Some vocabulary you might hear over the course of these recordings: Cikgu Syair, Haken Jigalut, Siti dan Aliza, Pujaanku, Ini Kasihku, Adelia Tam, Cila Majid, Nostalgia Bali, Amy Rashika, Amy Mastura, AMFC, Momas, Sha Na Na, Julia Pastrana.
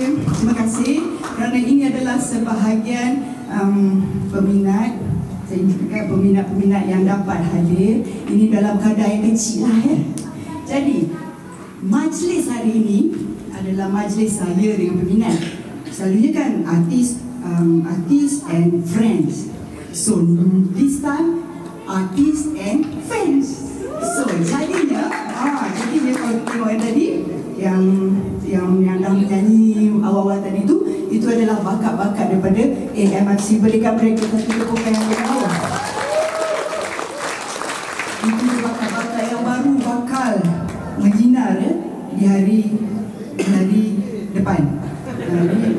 Okay, terima kasih. Kerana ini adalah sebahagian peminat, saya ingatkan peminat-peminat yang dapat hadir. Ini dalam kadar yang kecil lah ya. Jadi, majlis hari ini adalah majlis saya dengan peminat. Selalunya kan artis and friends. So, this time, artist and fans. So, jadinya, jadi dia kalau tadi yang dah menyanyi awal-awal tadi tu, itu adalah bakat-bakat daripada AMFC. Berikan mereka satu kepukulan yang awal. Itu bakat-bakat yang baru bakal menyinar ya, di hari depan.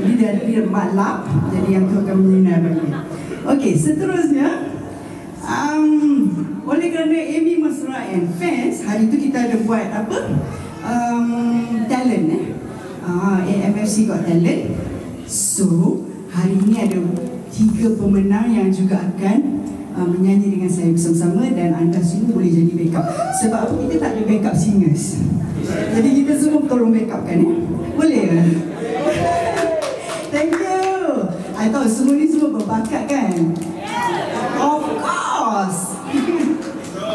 Ini dari maklap, jadi yang tu akan menyinar bagi. Okey, seterusnya. Oleh kerana Amy Mastura and fans, hari itu kita ada buat apa? Talent AMFC Got Talent. So, hari ini ada 3 pemenang yang juga akan menyanyi dengan saya bersama-sama. Dan anda semua boleh jadi backup. Sebab apa kita tak ada backup singers? Jadi kita semua tolong backupkan ya? Boleh kan? Thank you. I tahu semua ni semua berbakat kan? Of course.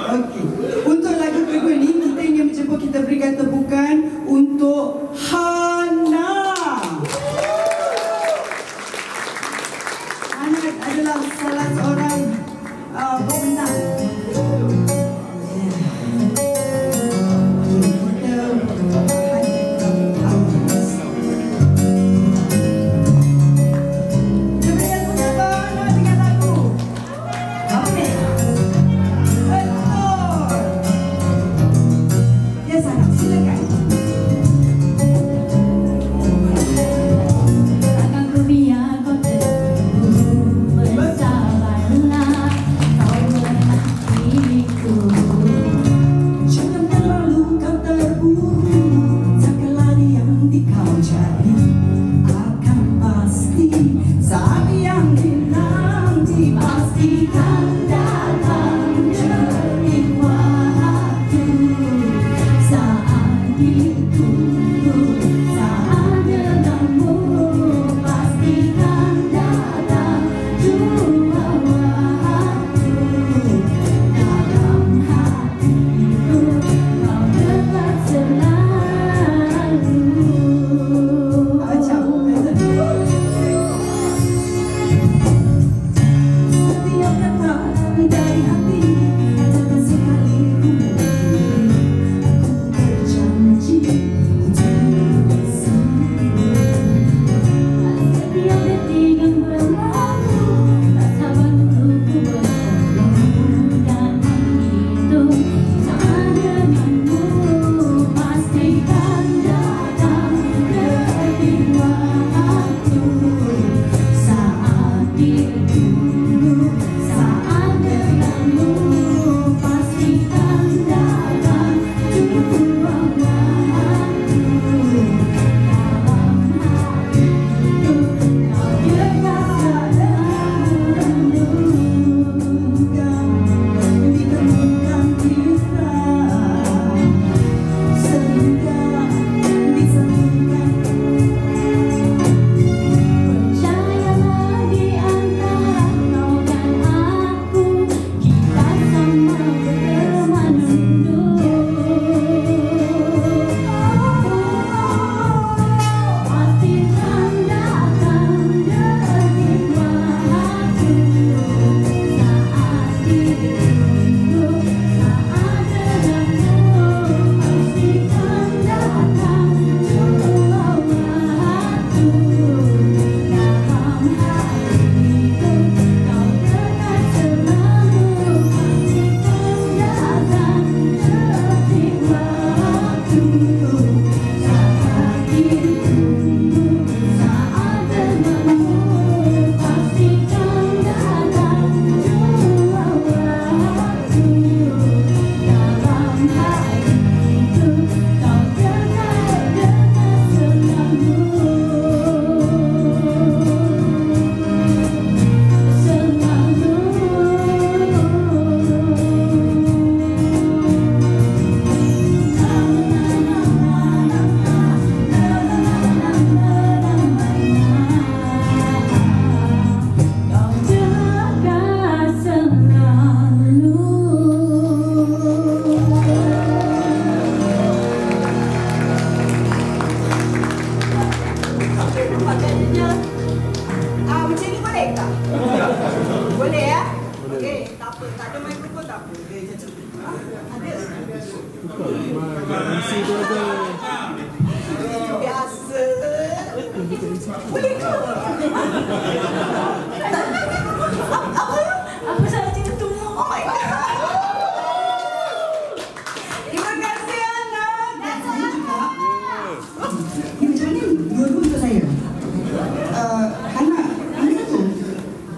Okay. Untuk lagu kedua ni, kita ingin menjemput, kita berikan tepukan untuk Sha Na Na adalah salah seorang pemenang. Kita berikan tepukan makanannya. Macam ni boleh tak? Boleh ya? Okey, tak apa. Tak ada mikrofon tak apa. Boleh macam tu. Ada? Misi tu ada. Biasa. Boleh ke? Apa tu? Apa salah cakap tu? Oh my God.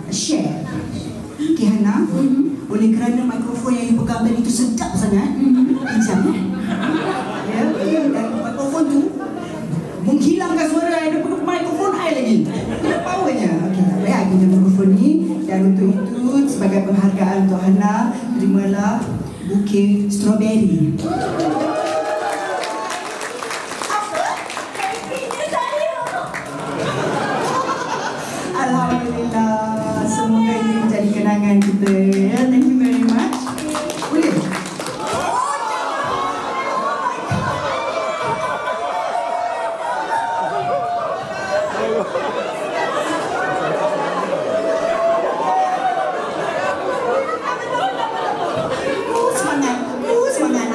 Share. Okay, Hana. Oleh kerana mikrofon yang you pegang tadi tu sedap sangat. Kejam, eh? Ya, yeah, dan mikrofon tu menghilangkan suara saya daripada mikrofon saya lagi. Kena powernya. Okey, tak payah guna mikrofon ni. Dan untuk itu, sebagai penghargaan untuk Hana, terimalah bukit strawberry. Thank you very much. Boleh? Oh, semangat. Semangat.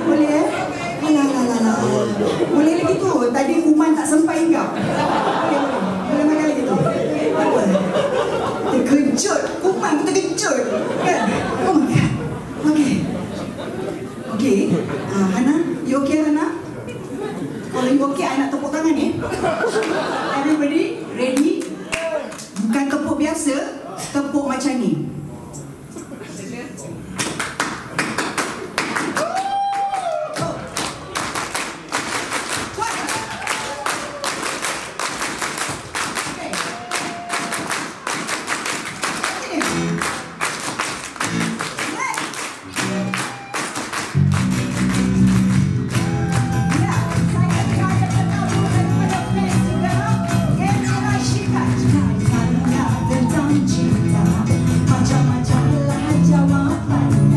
Boleh eh? Alah. Boleh lagi tu. Tadi kuman tak sempat hinggap. Boleh makan lagi tu. Terkejut, kuman kita terkejut, kan? Oh my God. Okay, Hana, you okay Hana? Kalau you okay, I nak tepuk tangan eh. Everybody, ready? Bukan tepuk biasa, tepuk macam ni. Macam-macam lah jawapan.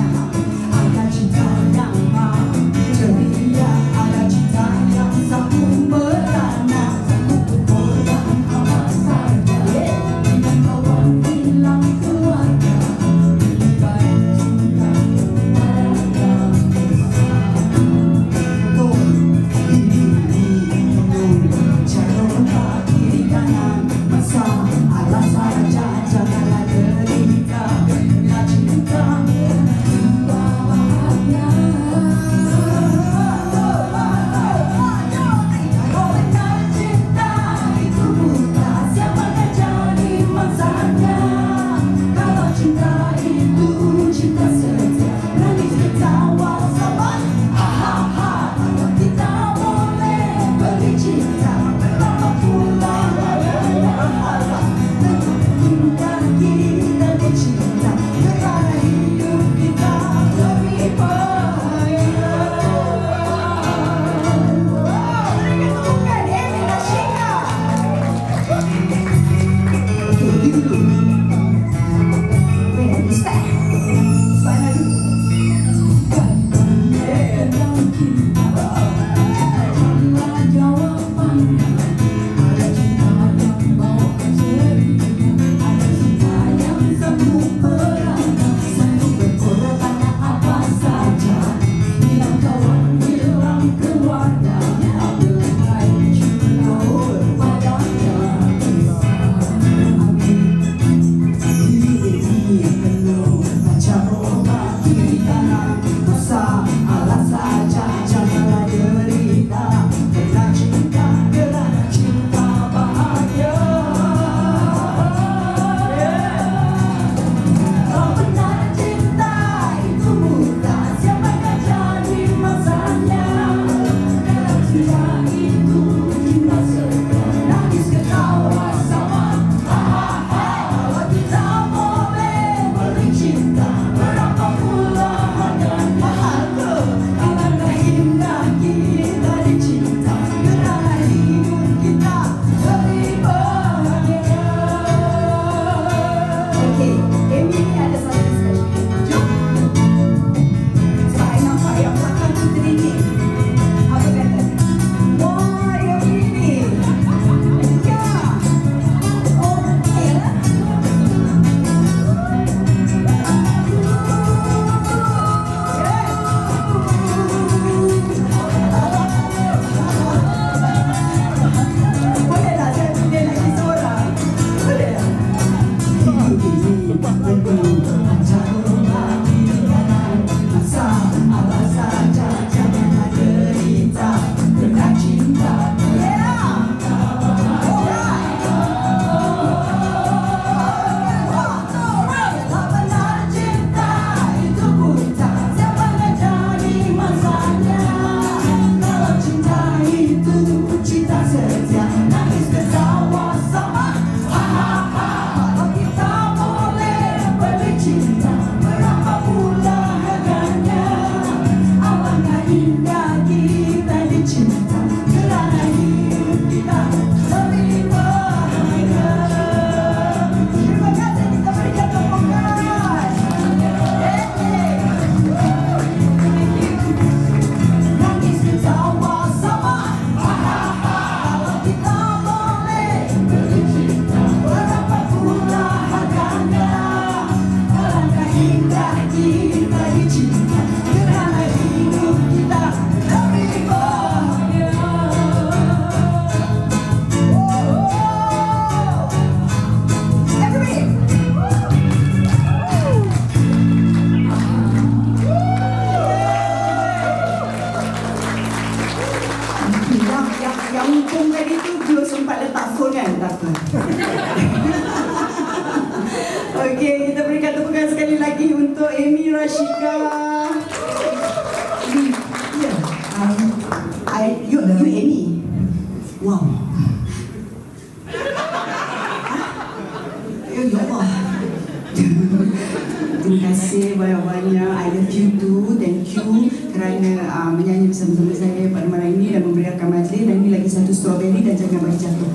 umur itu belum sempat letak phone kan? Tak apa. Okey, kita berikan tepukan sekali lagi untuk Amy Rashika. Yeah. You Amy. Wow. Terima kasih banyak-banyak. I love you too. Thank you kerana menyanyi bersama-sama saya pada malam ini dan memberikan majlis. Dan ini lagi satu strawberry dan jangan bagi jatuh.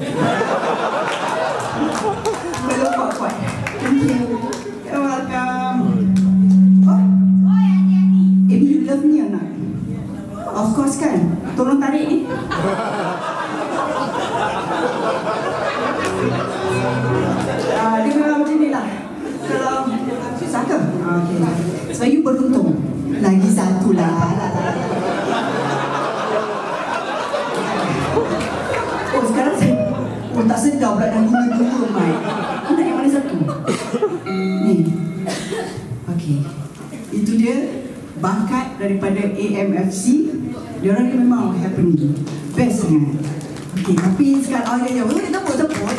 Belum kuat-kuat. Thank you. You're welcome. Oh? Amy, you love me or not? Of course kan? Tolong tarik ni. Dia memang macam ni lah. Kalau susah ke? Okay. Sebab you beruntung. Lagi satu lah. Oh sekarang saya tak sedar pula dah guna-guna mic. Nak yang mana satu? Ni. Okay. Itu dia bakat daripada AMFC. Diorang ni memang happening. Best sangat. Okay, tapi sekarang oh ya, tepuk.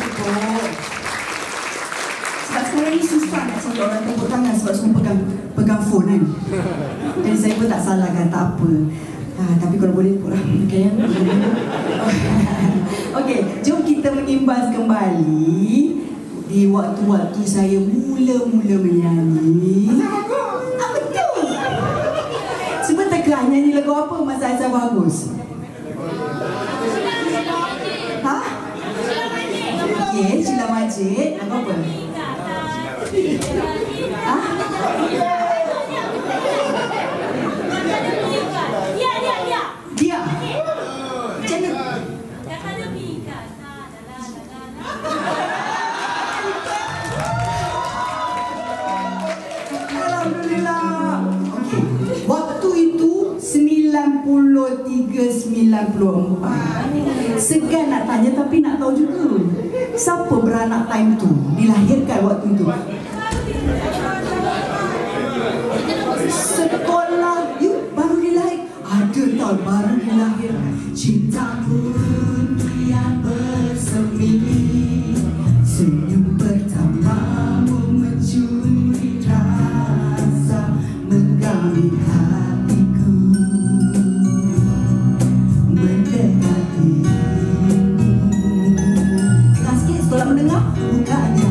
Sekarang ni susah nak cakap orang tepuk tangan sebab semua pegang phone kan. Jadi saya pun tak salah kan, tak apa. Tapi kalau boleh tepuk lah. Okay, ya? Okay, jom kita mengimbas kembali di waktu-waktu saya mula-mula menyanyi. Apa tu? Cuba tegak nyanyi lagu apa masa Aisyah bagus? Ha? Okay, Cila Majid. Lagu apa? Dia. Jangan. Jangan demikian. Alhamdulillah. Okay. Waktu itu 93-94. Segan nak tanya tapi nak tahu juga. Siapa beranak time tu? Dilahirkan waktu itu. Sekolah you baru dilahir. Ada tau baru dilahir. Cinta pun yang bersemi. Senyum pertamamu mencuri rasa menggami hatiku. Mendekati. Kita sikit sekolah mendengar. Bukannya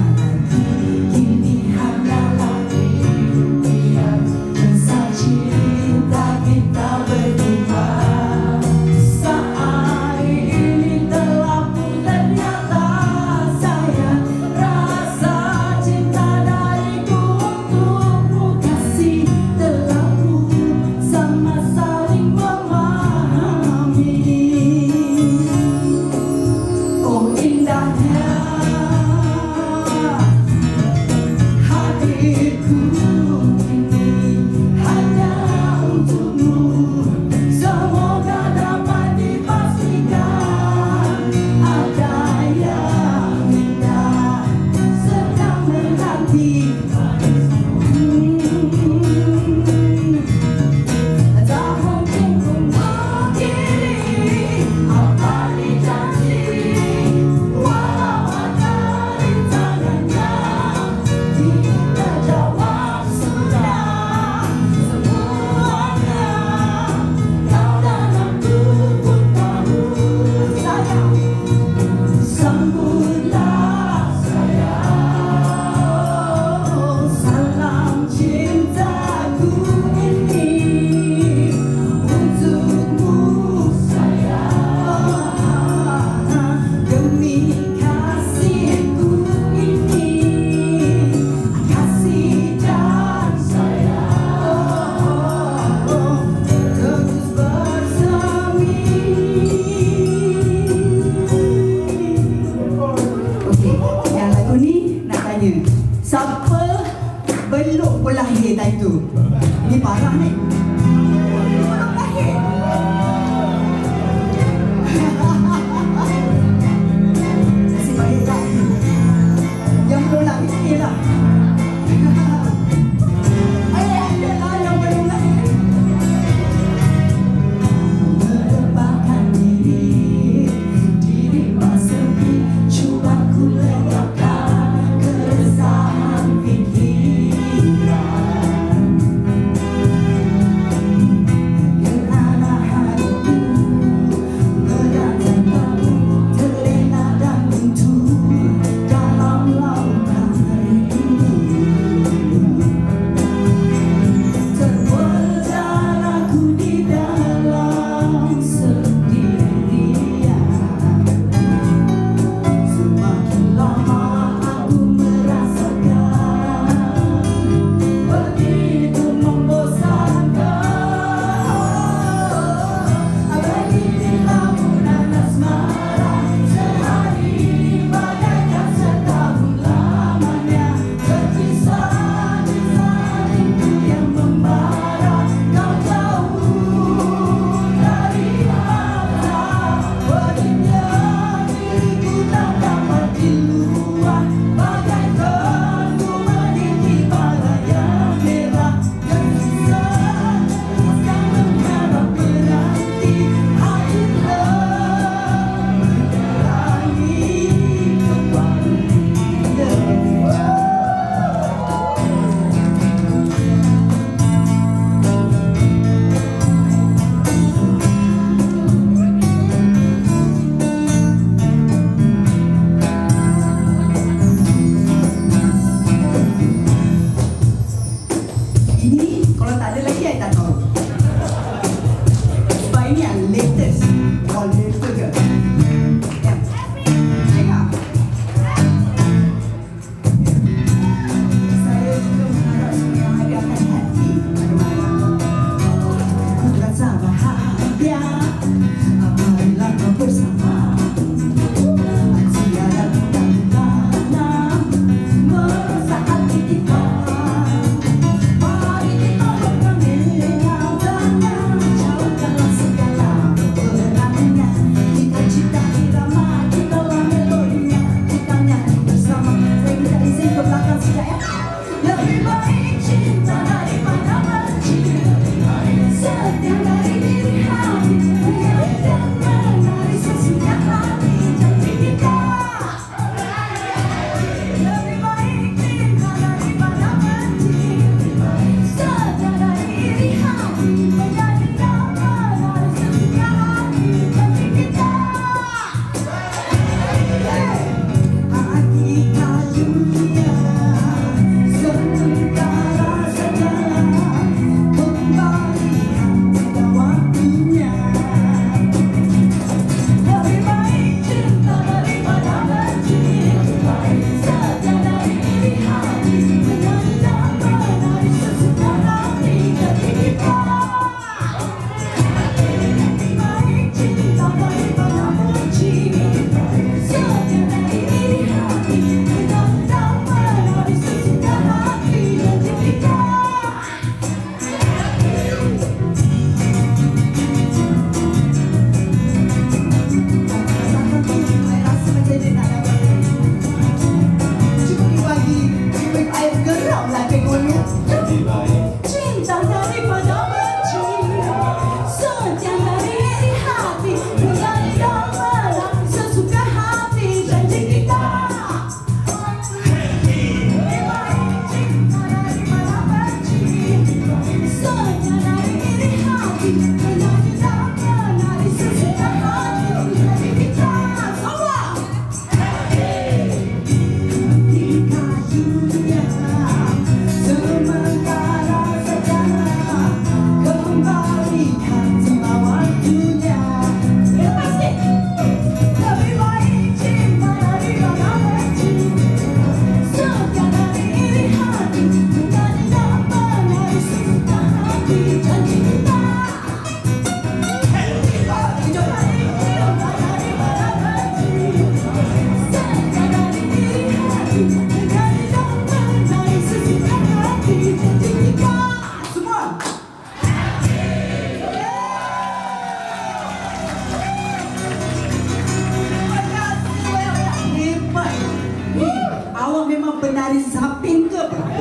dari Zapin ke Perancis.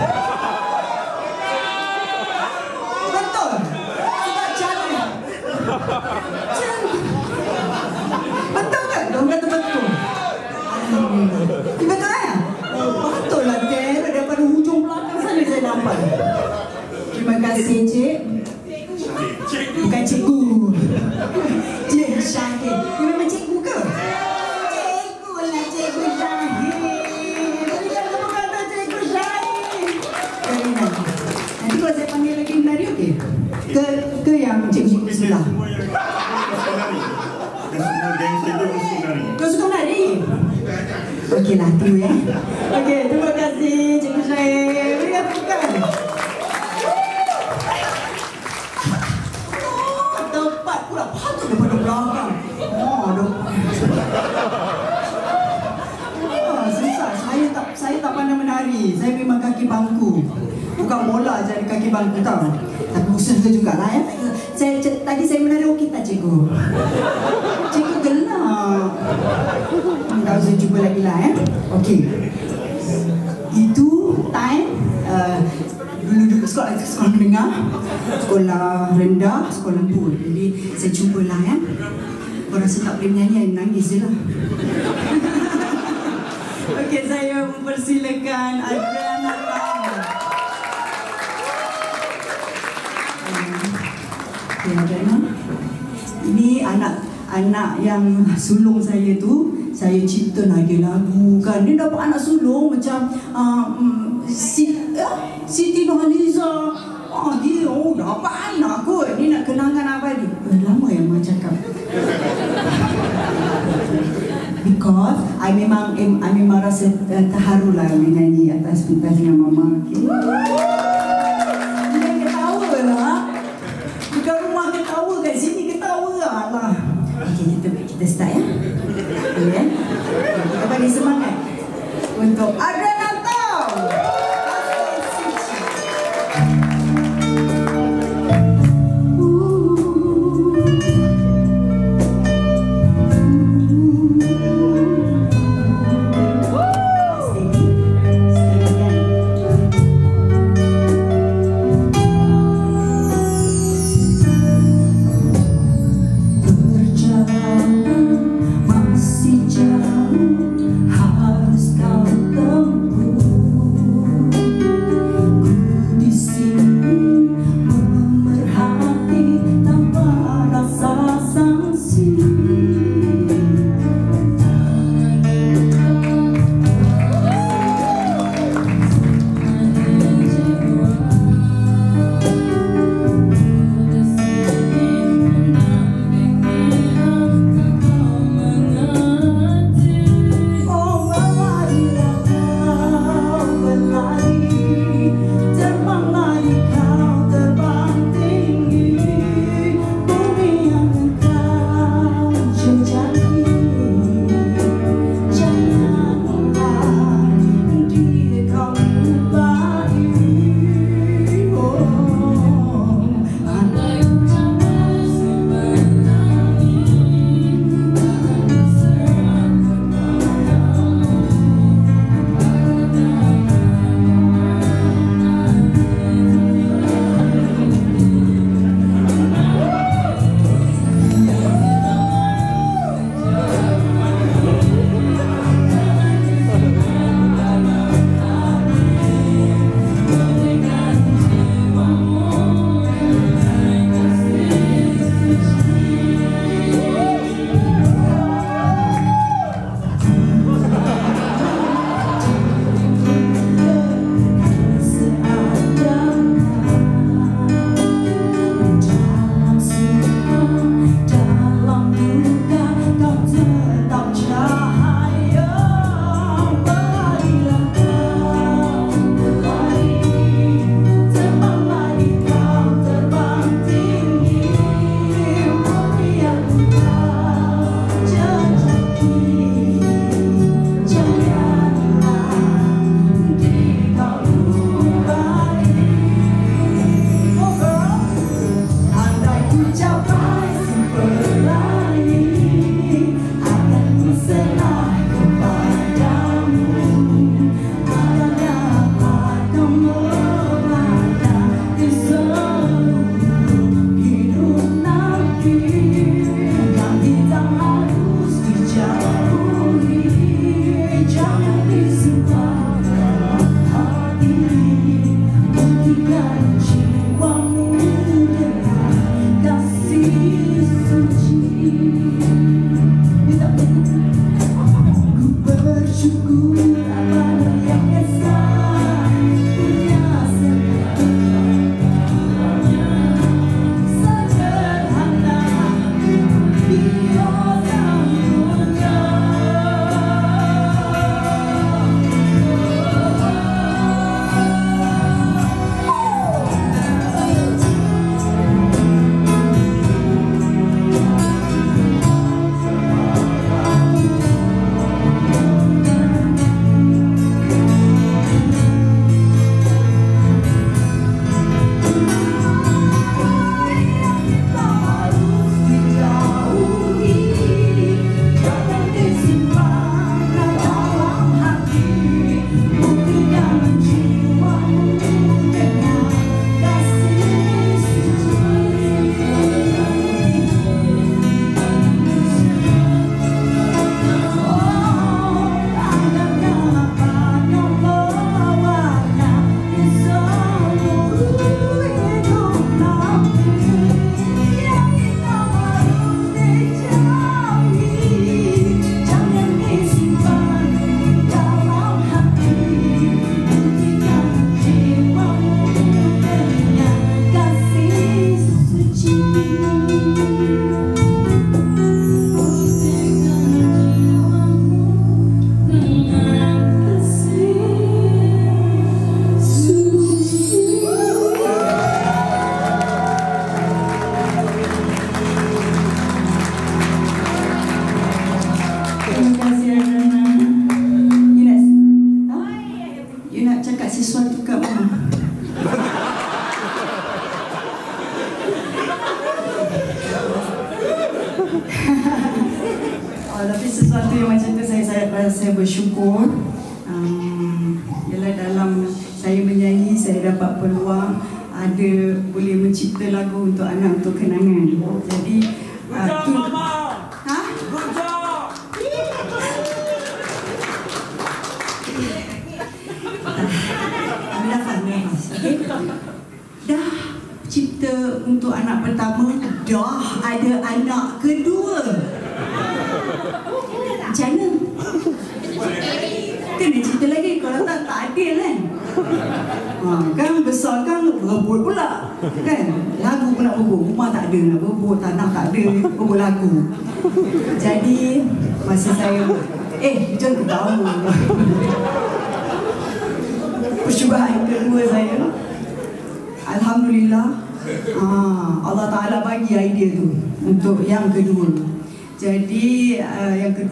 Betul kan? Dia kata betul. Betul ya? Betul lah, Dara. Daripada hujung belakang sana saya dapat. Terima kasih, Cik. Bukan Cikgu. Cik Syair. Dia memang Cikgu ke? Cikgu lah, Cikgu Syair. Tadi kan kamu kata Cikgu Syair. Nanti kalau saya panggil lagi menari, okey? Ke yang Cikgu sebelah? Kau suka menari? Okey lah tu ya. Okey, terima kasih Cikgu Syair. Beri tepukan. Oh, tepat pula. Patut daripada belakang. Oh, susah. Saya tak pandai menari. Saya memang kaki bangku. Bukan bola je ada kaki bangku tau. Tapi usaha jugalah ya. Tadi saya menari okey tak Cikgu? Cikgu gelap. Kalau saya cuba lagi lah ya. Okey. Itu time dulu duduk sekolah menengah, sekolah rendah, sekolah tua. Jadi saya cubalah ya. Kalau rasa tak boleh menyanyi, nangis je lah. Okey, saya mempersilakan Adelia Tam. Ini anak yang sulung saya tu, saya cinta nak dia lagu kan. Dia dapat anak sulung macam Siti dan Aliza. Oh, dia dapat anak kot. Dia nak kenangkan abang dia. Lama yang mak cakap. Because I memang rasa terharu lah menyanyi atas pentas dengan mama. Kita start ya. Okay. Kita bagi semangat untuk Adelia Tam. Masih jauh harus kau tempuh.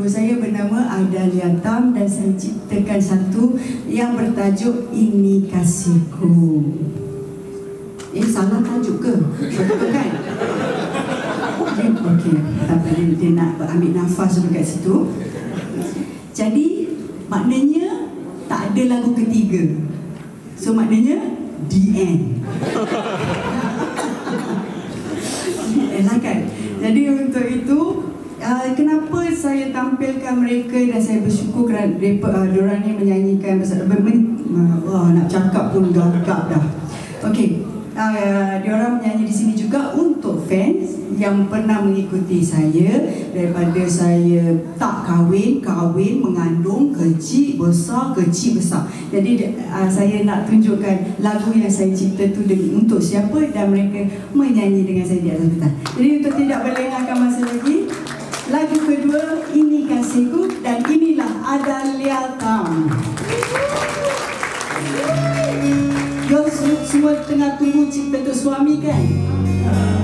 Saya bernama Adelia Tam dan saya ciptakan satu yang bertajuk Ini Kasihku. Salah tajuk ke? Betul kan? Okey, tapi dia nak ambil nafas dekat situ. Jadi maknanya tak ada lagu ketiga. So maknanya the end. Elah kan? Jadi untuk itu kenapa saya tampilkan mereka dan saya bersyukur kerana mereka ni menyanyikan nak cakap pun gagap dah. Okey, mereka menyanyi di sini juga untuk fans yang pernah mengikuti saya daripada saya tak kahwin, kahwin, mengandung, kecil besar. Jadi saya nak tunjukkan lagu yang saya cipta tu untuk siapa dan mereka menyanyi dengan saya di atas petang. Jadi untuk tidak berlengahkan masa lagi, lagu kedua Ini Kasihku dan inilah Adelia Tam. Yo semua tengah tunggu cipta tu suami kan? Thank you.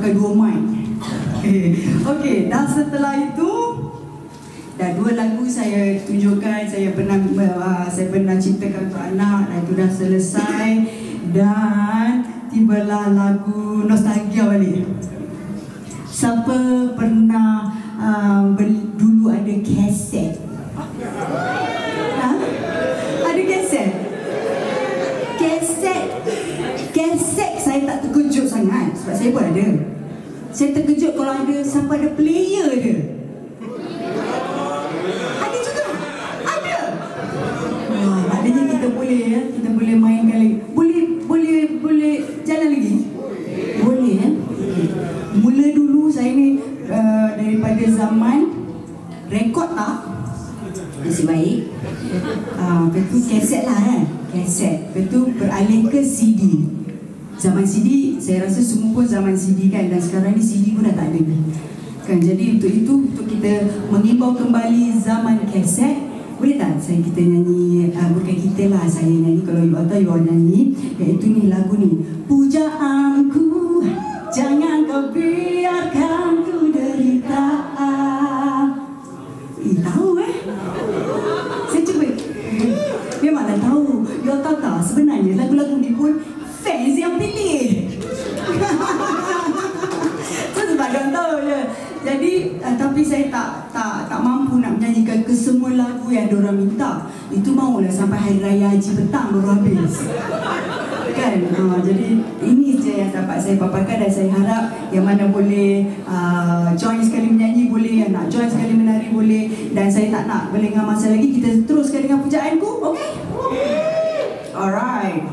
pakai dua mic. Okey, dah setelah itu dah dua lagu saya tunjukkan, saya pernah ciptakan untuk anak, dan itu dah selesai, dan tibalah lagu Nostalgia Bali. Siapa pernah dulu ada kaset? Ha? Ada kaset? Kaset saya tak terkejut sangat sebab saya pun ada. Saya terkejut kalau ada sampai ada player dia. Ada juga? Ada? Wah, maknanya kita boleh ya, kita boleh mainkan lagi. Boleh jalan lagi? Boleh ya? Mula dulu saya ni daripada zaman rekod tak? Masih baik. Lepas tu kaset lah kan, kaset. Lepas tu beralih ke CD. Zaman CD, saya rasa semua pun zaman CD kan. Dan sekarang ni CD pun dah tak ada kan. Jadi untuk itu, untuk kita mengimbau kembali zaman kaset. Boleh tak saya kita nyanyi, bukan kita lah, saya nyanyi. Kalau you atau you nyanyi, iaitu ni lagu ni, Pujaanku, jangan kau biarkan ku derita. Eh, tahu eh? Saya cuba. Memang dah tahu. You tahu tak? Sebenarnya lagu-lagu ni pun fans yang pilih. Itu sebab dia tahu je. Jadi, tapi saya tak mampu nak menyanyikan kesemua lagu yang diorang minta. Itu maulah sampai Hari Raya Haji petang baru habis. Kan? Jadi ini je yang dapat saya paparkan, dan saya harap yang mana boleh join sekali menyanyi boleh, yang nak join sekali menari boleh, dan saya tak nak melengah masa lagi, kita teruskan dengan Pujaanku, okey? Alright.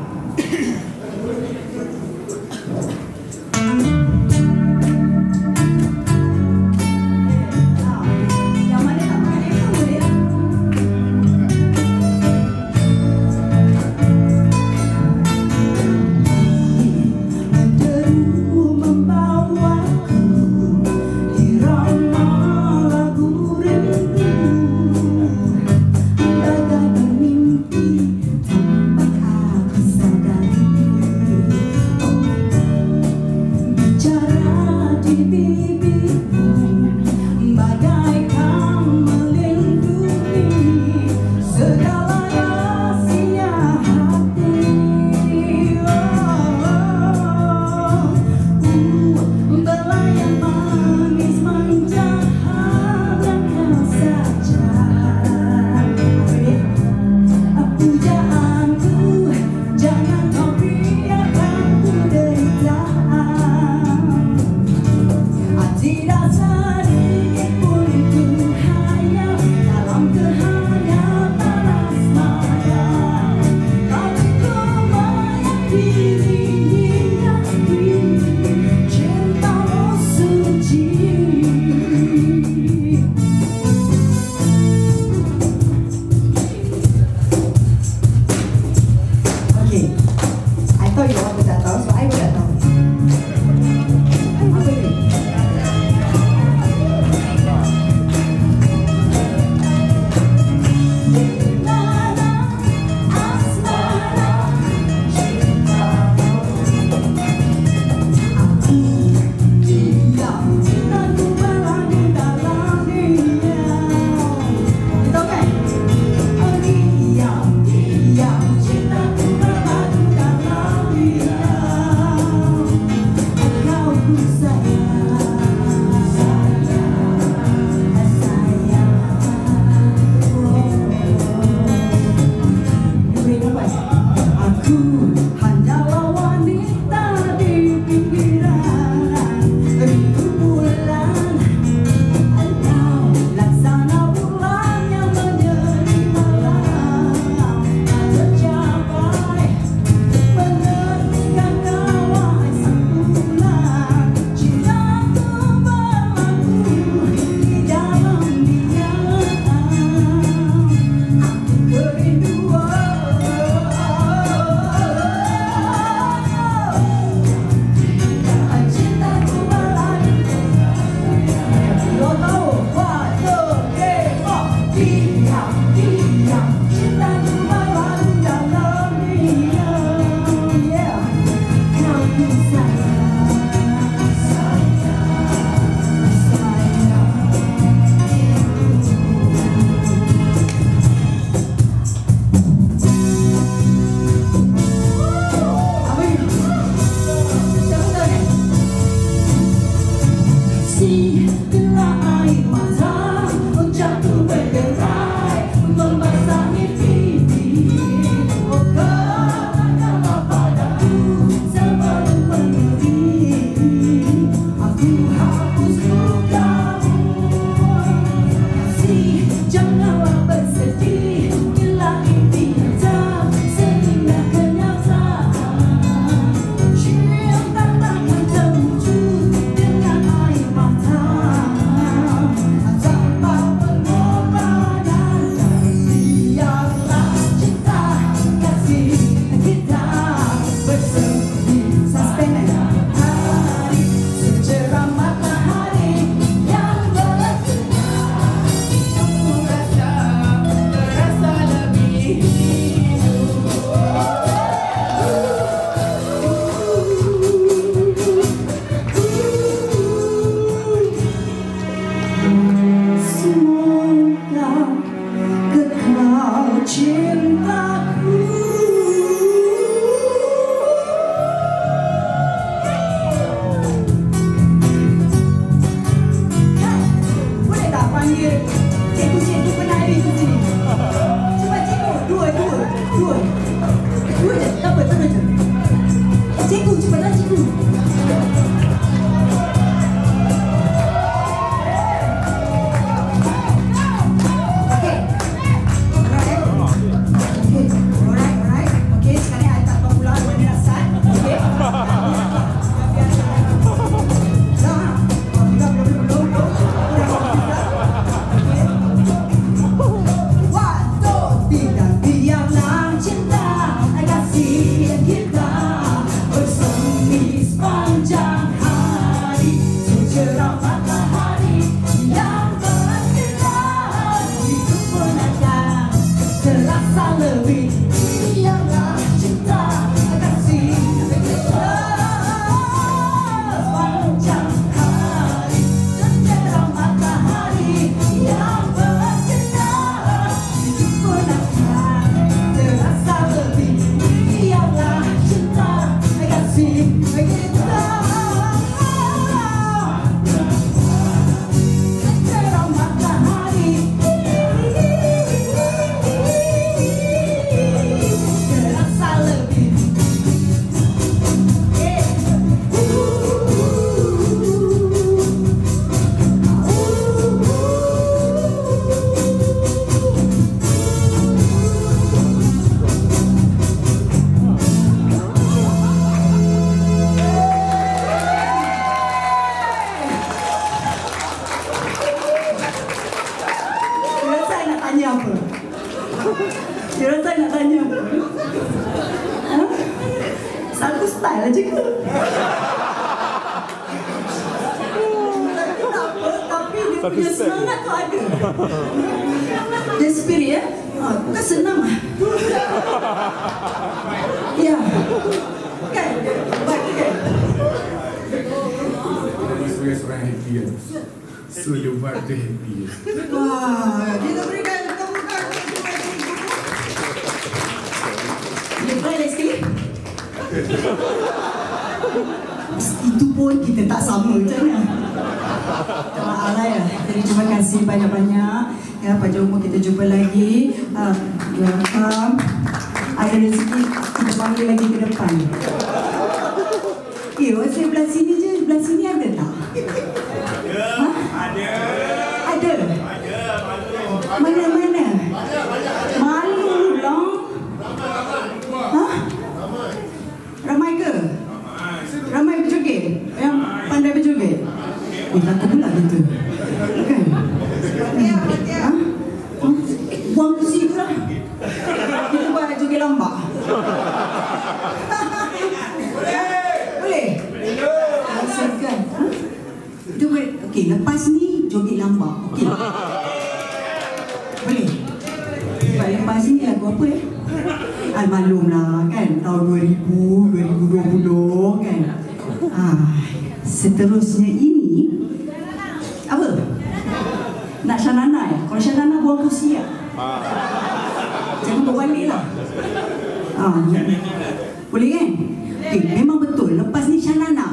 Memang betul. Lepas ni Sha Na Na.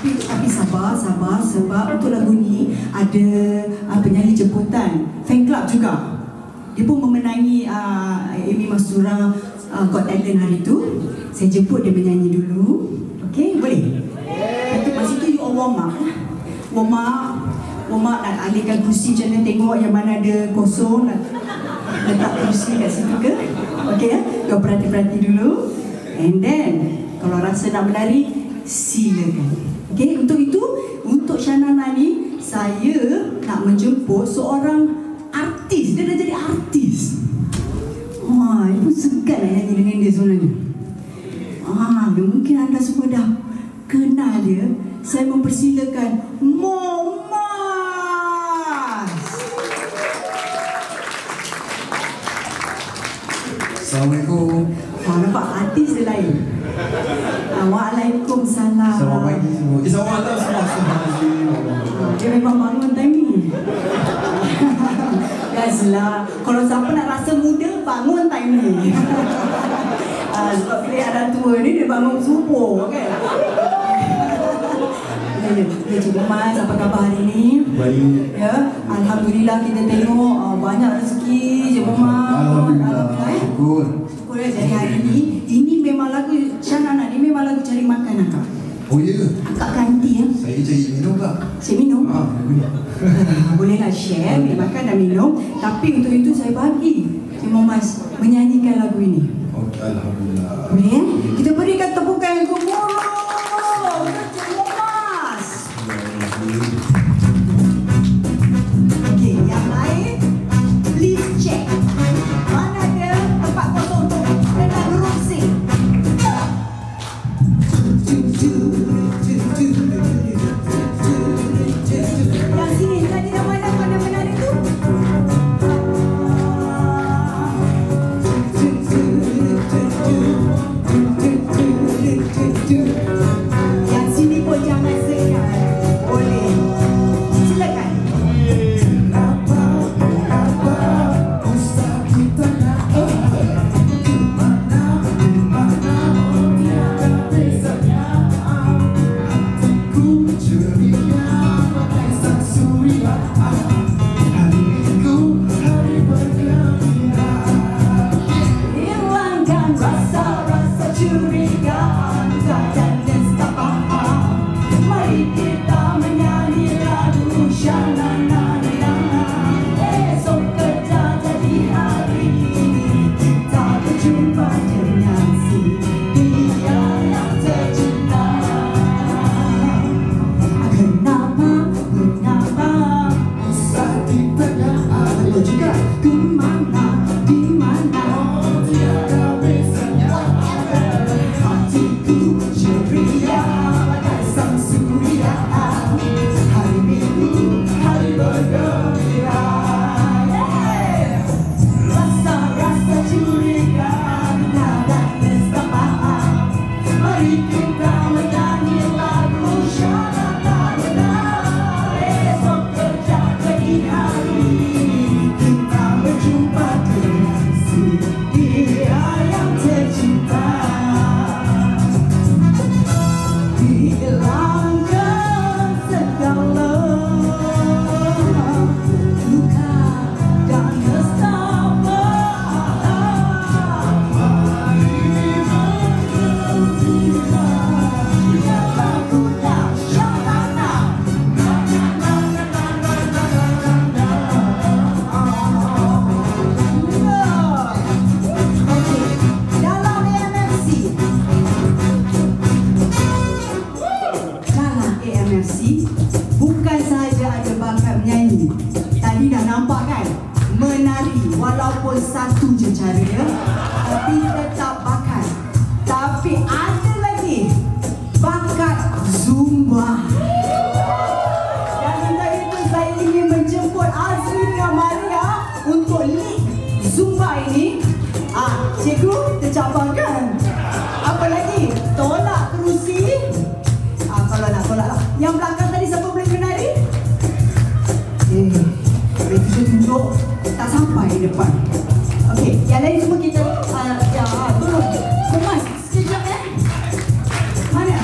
Tapi sabar sebab untuk lagu ni ada penyanyi jemputan fan club juga. Dia pun memenangi Amy Mastura Got Talent hari tu. Saya jemput dia menyanyi dulu. Okey, boleh? Lepas tu masa tu you all warm up lah. Warm up nak alihkan kursi macam mana, tengok yang mana ada kosong, letak kursi kat situ ke. Okey ya, you perhati-perhati dulu. And then kalau rasa nak menari, silakan. Okay, untuk itu, untuk Sha Na Na ni, saya nak menjemput seorang artis. Dia dah jadi artis. Wah, ibu segan nak nyanyi dengan dia sebenarnya. Mungkin anda semua dah kenal dia. Saya mempersilakan Momas. Assalamualaikum. Nampak artis dia lain. Waalaikumsalam. Selamat pagi semua. Selamat malam semua. Dia memang bangun time ni. Guyslah, kalau siapa nak rasa muda, bangun time ni. Sebab bila ada tua ni, dia bangun subuh, kan? Ya, Cikgu Mas, apa khabar hari ni? Baik. Ya, Alhamdulillah kita tengok banyak rezeki, Cikgu Mas. Alhamdulillah. Syukur. Syukur dari hari ni. Ini memang lagu Sha Na Na, ini memang lagu cari makan, Kak. Oh ya? Akak ganti ya? Saya cari minum, Kak. Saya minum? Bolehlah share, boleh makan dan minum. Tapi untuk itu saya bagi Cikgu Mas menyanyikan lagu ini. Okey, Alhamdulillah. Boleh ya? Kita berikan tepukan yang kumur untuk Cikgu Mas. Okey, yang lain please check mana ada tempat kosong untuk dalam rusi. Yang sini tadi yang mana pada benar itu? Yang sini pun jangan segan. Boleh. Silakan. Mana?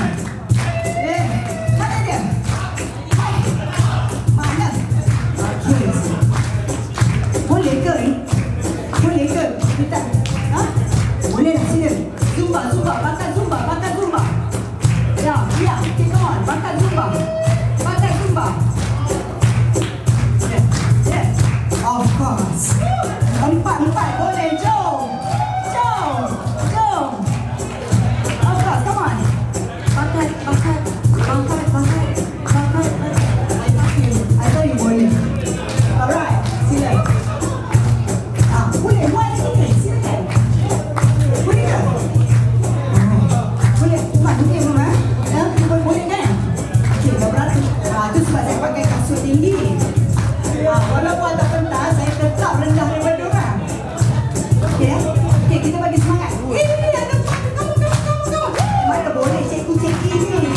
Kita bagi semangat. Mana boleh cikgu cik ini.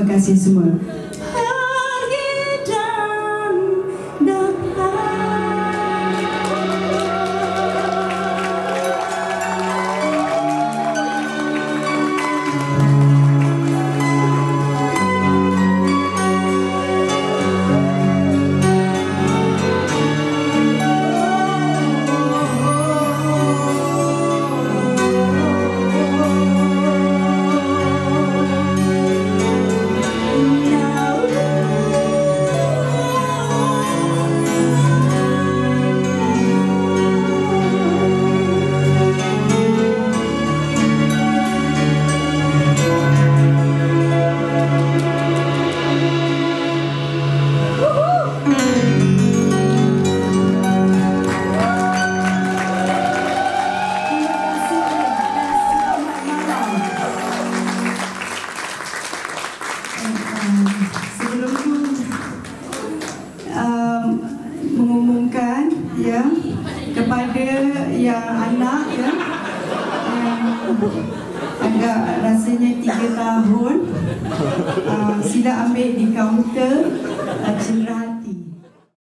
Terima kasih semua. Sila ambil di kaunter cenderaan